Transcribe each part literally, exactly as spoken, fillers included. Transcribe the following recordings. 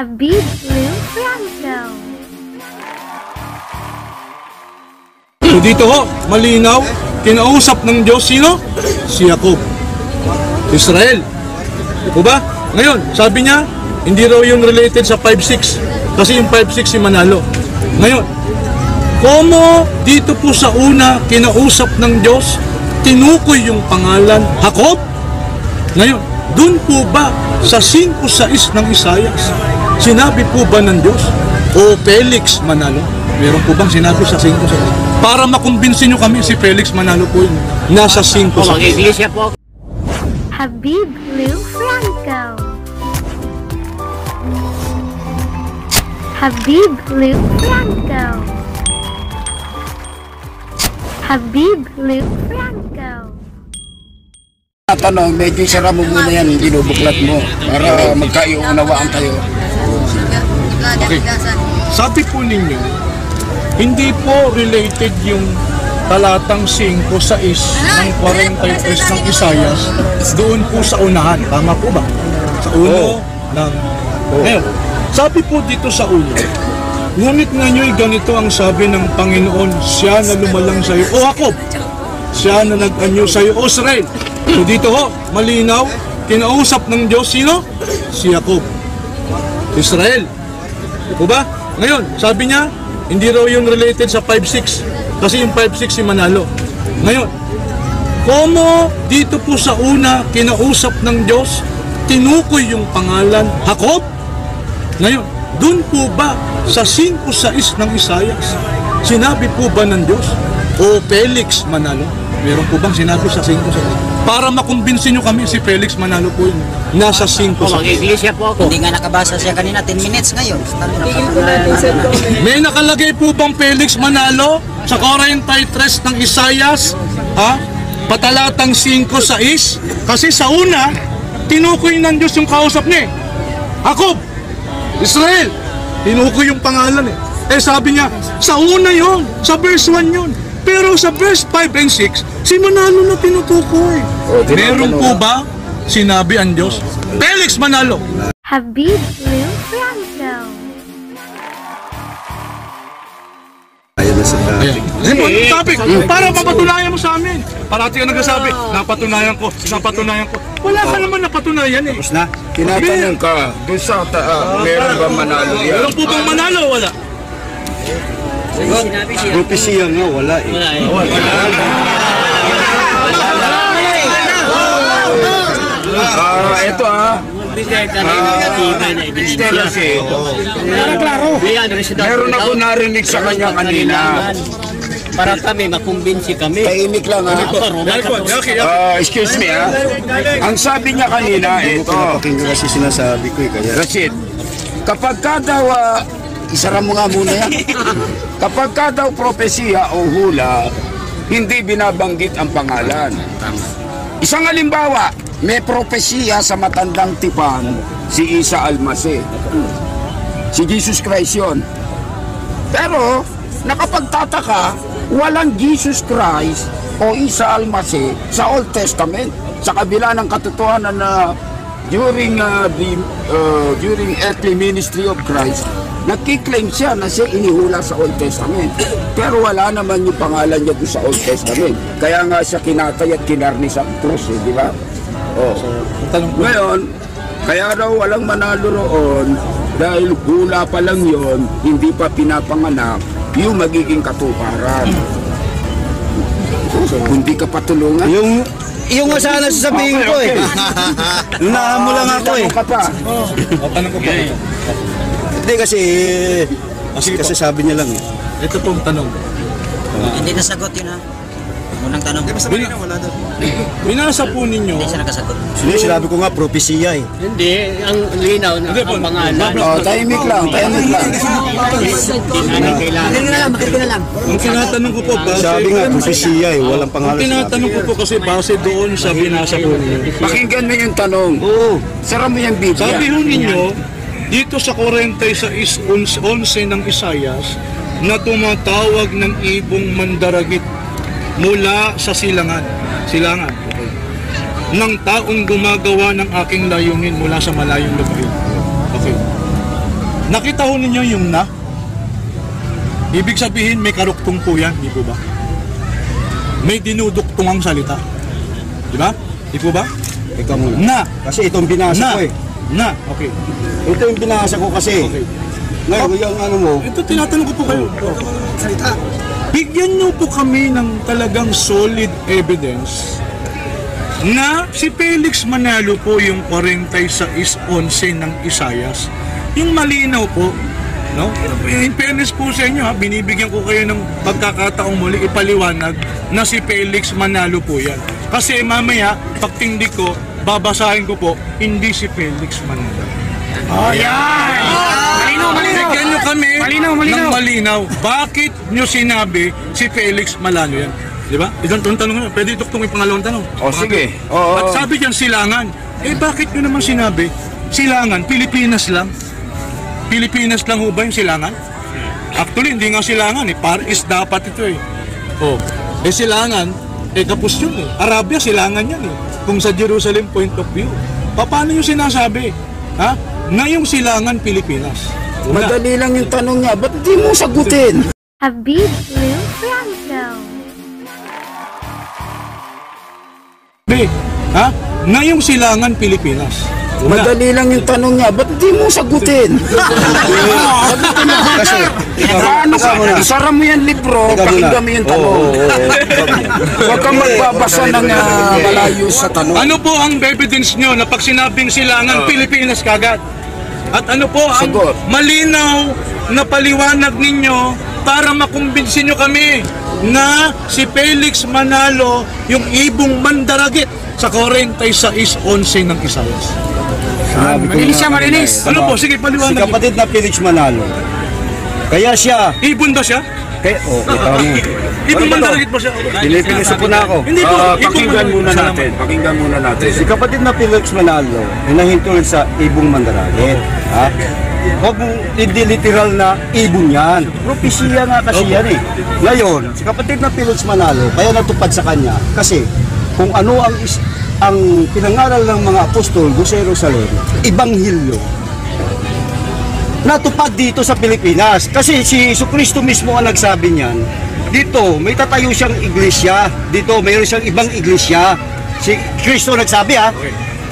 Habib Le Franco. Dito ho, malinaw, kinausap ng Diyos sino? Si Jacob. Israel. Diba ba? Ngayon, sabi niya, hindi raw yung related sa five six. Kasi yung five six si Manalo. Ngayon, como dito po sa una, kinausap ng Diyos, tinukoy yung pangalan Jacob? Ngayon, dun po ba sa five six ng Isaiah, sinabi po ba ng Diyos, o Felix Manalo? Meron po bang sinabi sa five six? Para makumbinsin nyo kami, si Felix Manalo po yun. Nasa five six. Iglesia po. Habib Le Franco. Habib Le Franco. Habib Le Franco. Tanong, medyo isara mo muna yan, binubuklat mo para magkaiunawaan tayo. Okay. Sabi po ninyo, hindi po related yung talatang five, sais ng forty-three ng Isaiah doon po sa unahan. Tama po ba? Sa uno oh. ng... Oh. Ngayon, sabi po dito sa uno, ngunit nga nyo'y ganito ang sabi ng Panginoon, siya na lumalang sa'yo, o Jacob, siya na nag-anyo sa'yo, o Israel. So dito ho, malinaw, kinausap ng Diyos sino? Si Jacob. Israel. Diba ba? Ngayon, sabi niya, hindi raw yung related sa five six. Kasi yung five six si Manalo. Ngayon, como dito po sa una, kinausap ng Diyos, tinukoy yung pangalan Jacob? Ngayon, dun po ba sa five six ng Isaiah, sinabi po ba ng Diyos, o Felix Manalo? Meron po bang sinabi sa five six? Para makumbinsin nyo kami, si Felix Manalo po yun. Nasa five six. Iglesia po ako. Hindi nga nakabasa siya kanina, ten minutes ngayon. May nakalagay po bang Felix Manalo sa forty-three ng Isaiah? Ha? Patalatang five six? Kasi sa una, tinukoy ng Diyos yung kausap niya. Jacob, Israel, tinukoy yung pangalan eh. Eh sabi niya, sa una yun, sa verse one yun. Pero sa verse five and six, si Manalo na tinutukoy. Oh, meron po ba sinabi ang Diyos? Felix Manalo! Habib Le Franco. Ayan na sa topic. Ayan na topic. Para mapatunayan mo sa amin. Parati ka nagsasabi, napatunayan ko, napatunayan ko. Wala ka naman napatunayan eh. Tapos na, tinatanong ka, doon sa taas, meron ba Manalo yan? Meron po bang Manalo? Wala. Grupo siya nga, wala eh. Wala eh. Wala eh. Ito ah. Stella siya ito. Meron ako narinig sa kanya kanina. Para kami, makumbinsi kami. Tahimik lang ha. Excuse me ha. Ang sabi niya kanina, ito. Pakinggan kasi sinasabi ko eh. Rashid, kapag kadawa, isara mo nga muna yan. Kapag ka daw propesiya o hula, hindi binabanggit ang pangalan. Isang halimbawa, may propesiya sa matandang tipan, si Isa Al-Masih. Si Jesus Christ yun. Pero, nakapagtataka, walang Jesus Christ o Isa Al-Masih sa Old Testament. Sa kabila ng katotohanan na during, uh, the, uh, during earthly ministry of Christ, nakiklaim siya na siya inihula sa Old Testament. Pero wala naman yung pangalan niya sa Old Testament. Kaya nga siya kinatay at kinarni sa krus, eh, di ba? Oh. Ngayon, kaya raw walang Manalo roon dahil hula pa lang yon, hindi pa pinapanganak yung magiging katuparan. Hindi ka patulungan. Yung... Iyong nga sana sasabihin ko eh. Lunahan mo lang ako eh. Tanong ko pa. Hindi kasi, kasi sabi niya lang eh. Ito pong tanong. Hindi nasagot yun ha. Unang tanong. Binasa po ninyo. Hindi siya nakasagot. Sinabi ko nga, propesya eh. Hindi, ang linaw na ang pangalan. Tahimik lang, tahimik lang. Makinig na lang, makinig na lang. Ang tinatanong ko po, sabi nga, propesya eh, walang pangalan. Ang tinatanong ko po kasi base doon sa binasa po ninyo. Pakinggan mo yung tanong. Sara mo yung video. Sabi ho ninyo, dito sa forty-three eleven ng Isaiah na tumatawag ng ibong mandaragit mula sa silangan, silangan okay, ng taong gumagawa ng aking layunin mula sa malayong lupain. Okay. Nakita ho ninyo yung na? Ibig sabihin may karuktong po yan, di po ba? May dinuduktungang salita. Di ba? Di po ba? Ikaw muna. Na. Kasi itong binasa ko eh. Na. Okay. Ito yung binasa ko kasi. Okay. Ngayon, yung ano mo. Ito, tinatanong ko po kayo. Oh. Salita. Bigyan nyo po kami ng talagang solid evidence na si Felix Manalo po yung forty-six eleven ng Isaiah. Yung malinaw po, no? In fairness po sa inyo, ha? Binibigyan ko kayo ng pagkakataong muli ipaliwanag na si Felix Manalo po yan. Kasi mamaya, pagtindi ko, babasahin ko po, hindi si Felix Manalo. Ayan! Malinaw, malinaw! Bigyan nyo kami malinaw, malinaw. ng malinaw. Bakit nyo sinabi si Felix Manalo yan? Diba? Ito ang tanong nyo. Pwede itong yung pangalawang tanong. O, sige. At sabi dyan, silangan. Eh, bakit nyo naman sinabi? Silangan, Pilipinas lang. Pilipinas lang ho ba yung silangan? Actually, hindi nga silangan eh. Par is dapat ito eh. Oh. Eh, silangan, eh, kapos yun eh. Arabia, silangan yan eh. Kung sa Jerusalem point of view. Paano yung sinasabi? Ha? Ngayong silangan, Pilipinas. Una. Madali lang yung tanong niya. Ba't di mo sagutin? Habib Le Franco. Be, ha? Ngayong silangan, Pilipinas. Una. Madali lang yung tanong niya. Ba't di mo sagutin? Sagutin mo. Kasi, ano ka? Isara mo yan libro, pakinggan mo yung tanong. Huwag kang magbabasa ng uh, malayo sa tanong. Ano po ang evidence nyo na pag sinabing silangan, Pilipinas kagad? At ano po ang malinaw na paliwanag ninyo para makumbinsin nyo kami na si Felix Manalo yung ibong mandaragit sa forty-six eleven ng Isaiah? Marinis siya, marinis. Ano po? Sige, paliwanag. Si kapatid na Felix Manalo. Kaya siya. Ibon ba siya? Kaya, oo, kita mo. Ibon mandaragit ba siya? Pinipilis po na ako. Hindi po. Pakinggan muna natin. Pakinggan muna natin. Si kapatid na Felix Manalo, hinahintulad sa ibong mandaragit. Ha? Huwag mong idiliteral na ibon yan. Propesya nga kasi yan eh. Ngayon, si kapatid na Felix Manalo, kaya natupad sa kanya. Kasi, kung ano ang ang pinangaral ng mga apostol doon sa Jerusalem, Ebanghilyo, natupad dito sa Pilipinas. Kasi si Jesus Christ mismo ang nagsabi niyan, dito may tatayo siyang iglesia, dito mayroon siyang ibang iglesia. Si Kristo nagsabi ha,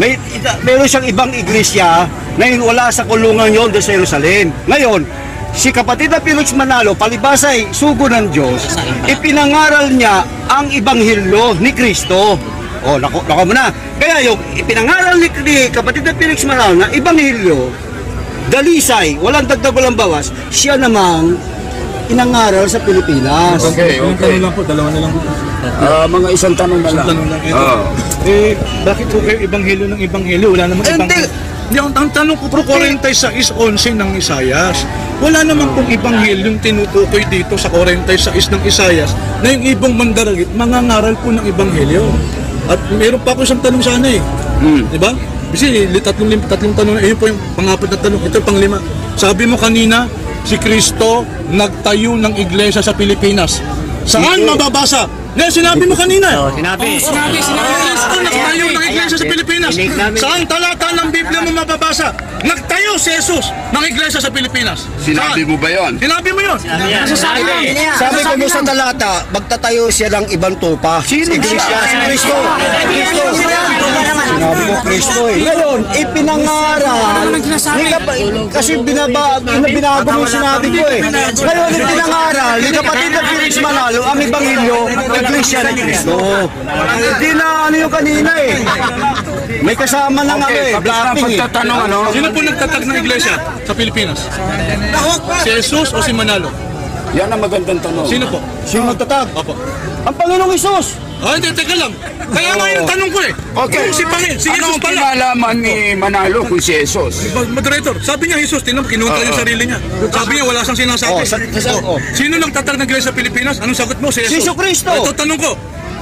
may, mayroon siyang ibang iglesia na wala sa kulungan yon doon sa Jerusalem. Ngayon, si kapatid na Felix Manalo, palibasa ay sugo ng Diyos, ipinangaral niya ang Ebanghilyo ni Kristo. Oh, lako, lako mo na. Kaya yung ipinangaral ni, ni kapatid na Felix Manalo na Ebanghilyo, dalisay, walang dagdag, walang bawas, siya namang inangaral sa Pilipinas. Okay, okay. Dalawa lang po, dalawa na lang po. Uh, mga isang tanong na lang. Tanong lang oh. Eh, bakit po kayo Ebanghilyo ng Ebanghilyo? Wala namang Ebanghilyo. Yung ang tanong ko po, forty-six eleven ng Isaiah. Wala naman pong Ebanghilyo yung tinutukoy dito sa forty-six ng Isaiah na yung ibang mandaragit, mangangaral po ng Ebanghilyo. At meron pa ako isang tanong sana eh. Mm. Diba? Kasi tatlong, tatlong tanong na, eh, yun po yung pangapat na tanong. Ito pang lima. Sabi mo kanina, si Kristo nagtayo ng iglesia sa Pilipinas. Saan mababasa? Yan, sinabi mo kanina. Oh, sinabi. Oh, sinabi, sinabi. Kristo nagtayo ng iglesia sa Pilipinas. Saan talata ng Biblia mo mababasa? Nagtayo si Jesus ng iglesia sa Pilipinas. Sinabi mo ba yon? Sinabi mo yun. Sabi ko mo sa talata, magtatayo siya ng ibang tupa. Sino? Kristo. Sinabi mo Kristo eh. Ngayon, ipinangaral. Kasi binabago mo sinabi ko eh. Ngayon, ipinangaral ni kapatid na Felix Manalo ang Ebanghilyo ng iglesia ni Kristo. Hindi na ano yung kanina eh. May kasama na nga eh. Blapping eh. Sino po nagtatag ng iglesia sa Pilipinas? Si Jesus o si Manalo? Yan ang magandang tanong. Sino po? Sino nagtatag? Opo. Ang Panginoong Jesus! Oh, hindi, teka lang. Kaya nga yung tanong ko eh. Okay. Kung si Panginoon, si Jesus pala. Anong kinalaman ni Manalo kung si Jesus? Moderator, sabi niya Jesus, tinam, kinunta yung sarili niya. Sabi niya, wala siyang sinasabi. Sino nagtatag ng iglesia sa Pilipinas? Anong sagot mo? Si Jesus. Si Kristo. Ito tanong ko.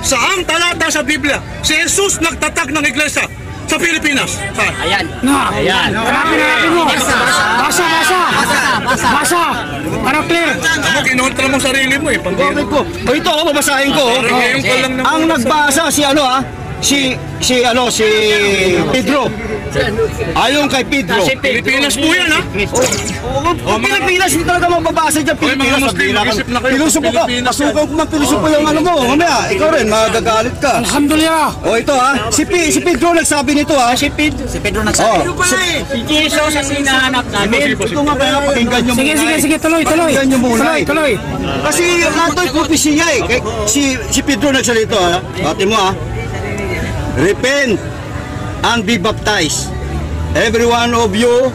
Saang talata sa Biblia, si Jesus nagtatag ng iglesia sa Pilipinas. Saan? Ayan. Na. Ayan. Hanapin, hanapin mo. Basa. Basa, basa. Basa, basa. Basa. Para clear. Ako, kinuhunta mo sarili mo eh. Pag-ibig ko. Ito, babasahin ko. Ang nagbasa si ano ah, si si ano si Pedro. Ayon kay Pedro. Pilipinas po yan, ha? Oh, Pilipinas, hindi talaga mababasa dyan. Pilipinas, mag-isip na kayo. Pilusopo ka. Pasukan ko ng pilusopo yung ano mo. Mamaya, ikaw rin, magagalit ka. Alhamdulillah. O, ito, ha? Si Pedro nagsabi nito, ha? Si Pedro nagsabi. Si Jesus ang hinahanap namin. Ito nga pala, pakinggan nyo muna. Sige, sige, sige, tuloy, tuloy. Pakinggan nyo muna. Tuloy, tuloy. Kasi nato'y propesya niya, eh. Si Pedro nagsalito, ha? Pati mo, ha? Repent and be baptized, every one of you,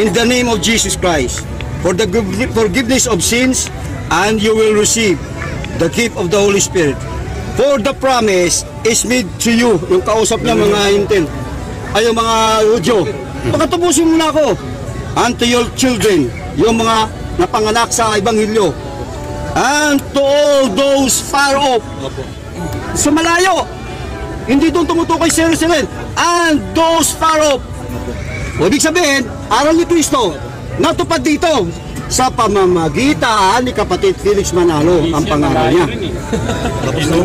in the name of Jesus Christ, for the forgiveness of sins, and you will receive the gift of the Holy Spirit. For the promise is made to you. Yung kausap niya mga Intel, ay yung mga Udyo, pakatubusin muna ako. And to your children, yung mga napanganak sa Ebanghelyo, and to all those far off, sa malayo, hindi doon tumutukoy sa Jerusalem, and those far off. Ibig sabihin, aral ni Cristo, natupad dito sa pamamagitan ni kapatid Felix Manalo, ang pangalan niya. Tapos na?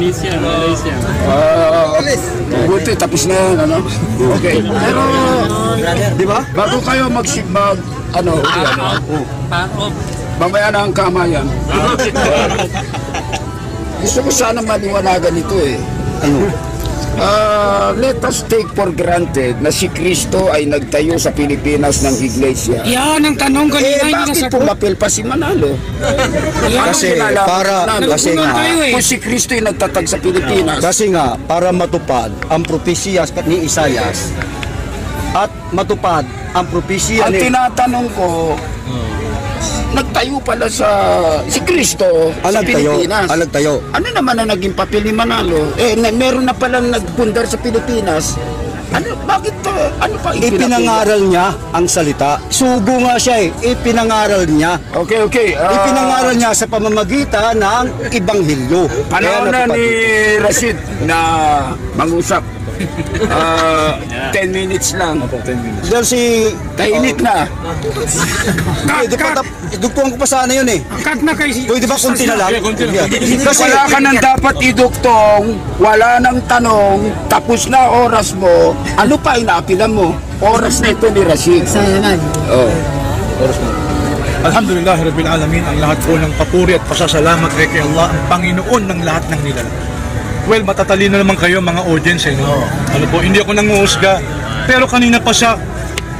Buti, tapos na yan, ano? Okay. Pero, di ba? Bago kayo mag-sigbag, ano, mamaya na ang kamayan. Gusto ko sana maniwanagan ito, eh. Ano? Uh, let us take for granted na si Cristo ay nagtayo sa Pilipinas ng Iglesia. Yan ang tanong kanina. Eh, bakit pumapil pa si Manalo? Kasi para, kasi nga, kung si Cristo ay nagtatag sa Pilipinas. Kasi nga, para matupad ang propesya ni Isaiah at matupad ang propesya ni... Ang tinatanong ko, nagtayo pala sa si Cristo sa Pilipinas. Alagtayo. Ano naman ang naging papel ni Manalo? Eh, na, meron na palang nagpundar sa Pilipinas. Ano, bakit, uh, ano pa ipinangaral niya ang salita? Sugo nga siya, eh. Ipinangaral niya. Okay, okay. Uh, ipinangaral niya sa pamamagitan ng Ebanghelyo. Panahon na ni Rashid na mangusap. Uh, ten minutes lang. ten minutes. Dahil si... Kainit na. Pwede pa, idugtuan ko pa sana yun, eh. Cut na kayo. Pwede ba kunti na lang? Kasi wala ka nang dapat idugtong, wala nang tanong, tapos na oras mo, ano pa inaapilan mo? Oras na ito ni Rashid. Oo. Oras na. Alhamdulillah, Rabbil Alamin, ang lahat po ng papuri at pasasalamat kay Allah, ang Panginoon ng lahat ng nilalang. Well, matatalino naman kayo mga audience, eh, no? Ano po, hindi ako nanguhusga. Pero kanina pa siya,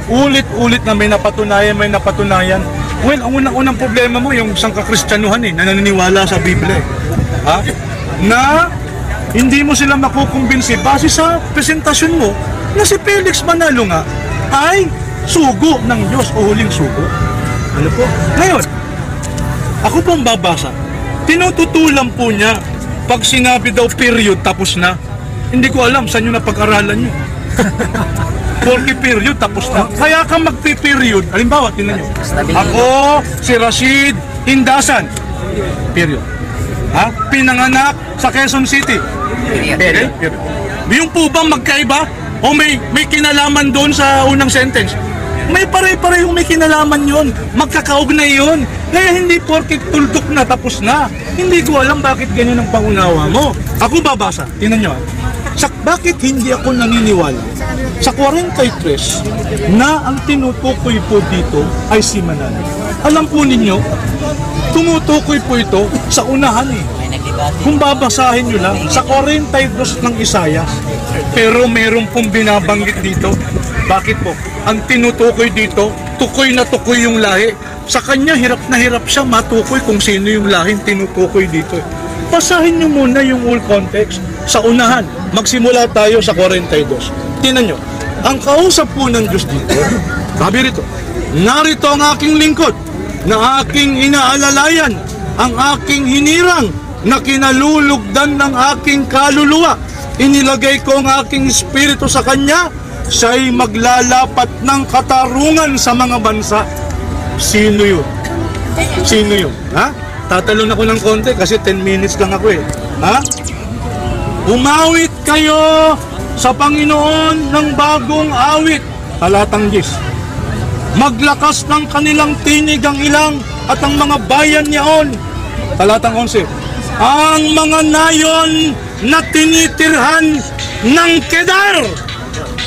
ulit-ulit na may napatunayan, may napatunayan. Well, ang unang-unang problema mo, yung sangkakristyanuhan, eh, na naniniwala sa Biblia, eh. Ha? Na hindi mo sila makukumbinsi base sa presentasyon mo na si Felix Manalo nga ay sugo ng Diyos o huling sugo. Ano po? Ngayon, ako pong babasa, tinututulan po niya. Pag sinabi daw period, tapos na. Hindi ko alam saan nyo napag-aralan nyo. Porque period, tapos na. Kaya ka magpe-period. Halimbawa, tinan nyo. Ako, si Rashid Indasan. Period. Ha? Pinanganak sa Quezon City. Period. Period. Yung po bang magkaiba? O may, may kinalaman doon sa unang sentence? May pare-parehong may kinalaman yun. Magkakaugnay yun. Kaya hindi porkit tuldok na, tapos na. Hindi ko alam bakit ganyan ang pangunawa mo. Ako babasa. Tingnan nyo. Sa, bakit hindi ako naniniwala sa forty-three na ang tinutukoy po dito ay si Manalo? Alam po ninyo, tumutukoy po ito sa unahan, eh. Kung babasahin nyo lang, sa forty-three ng Isaiah. Pero meron pong binabanggit dito. Bakit po? Ang tinutukoy dito, tukoy na tukoy yung lahi. Sa kanya, hirap na hirap siya matukoy kung sino yung lahing tinutukoy dito. Basahin nyo muna yung whole context sa unahan. Magsimula tayo sa forty-two. Tingnan nyo, ang kausap po ng Diyos dito, sabi rito, narito ang aking lingkod, na aking inaalalayan, ang aking hinirang, na kinalulugdan ng aking kaluluwa. Inilagay ko ang aking espiritu sa kanya, siya'y maglalapat ng katarungan sa mga bansa. Sino yun? Sino yun? Ha? Tatalon ako ng konti kasi ten minutes lang ako, eh. Ha? Umawit kayo sa Panginoon ng bagong awit. Talatang ten. Maglakas ng kanilang tinig ang ilang at ang mga bayan niyaon. Talatang eleven. Ang mga nayon na tinitirhan ng Kedar.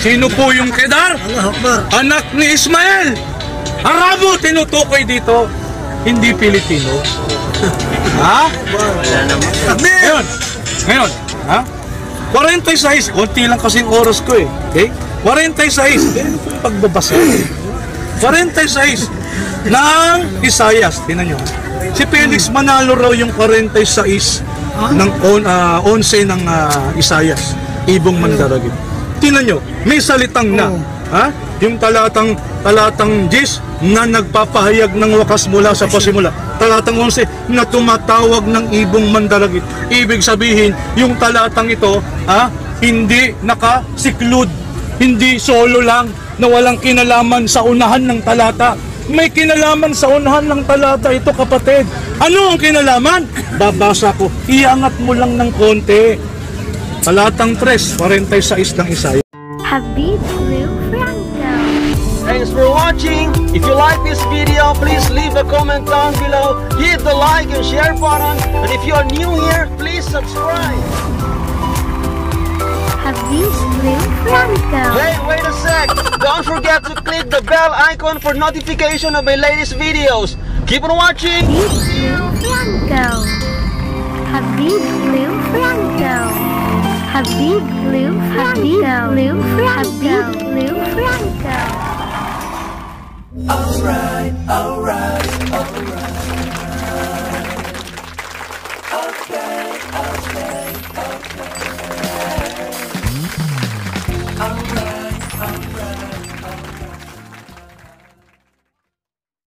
Sino po yung Kedar? Anak ni Ismael. Arabo tinutukoy dito, hindi Pilipino. Ha? Ngayon, ngayon, ha? forty-six, konti lang kasing oras ko eh. Okay? forty-six, eh, pagbabasa. forty-six ng Isaiah, tinan nyo. Si Felix Manalo raw yung forty-six ng on, uh, onse ng uh, Isaiah, Ibong Mandaragit. Tinan nyo, may salitang na. Ha? Yung talatang, talatang ten na nagpapahayag ng wakas mula sa pasimula. Talatang eleven na tumatawag ng Ibong Mandaragit. Ibig sabihin, yung talatang ito, ha, hindi nakasiklud, hindi solo lang na walang kinalaman sa unahan ng talata. May kinalaman sa unahan ng talata ito, kapatid. Ano ang kinalaman? Babasa ko. Iangat mo lang ng konti. Talatang three, forty-six ng Isaiah. Habib Le Franco. Thanks for watching. If you like this video, please leave a comment down below. Hit the like and share button. And if you are new here, please subscribe. Habib Le Franco. Hey, wait a sec. Don't forget to click the bell icon for notification of my latest videos. Keep on watching. Habib Le Franco. Habib Le Franco. Habib Le Franco. Habib Le Franco. Alright, alright, alright.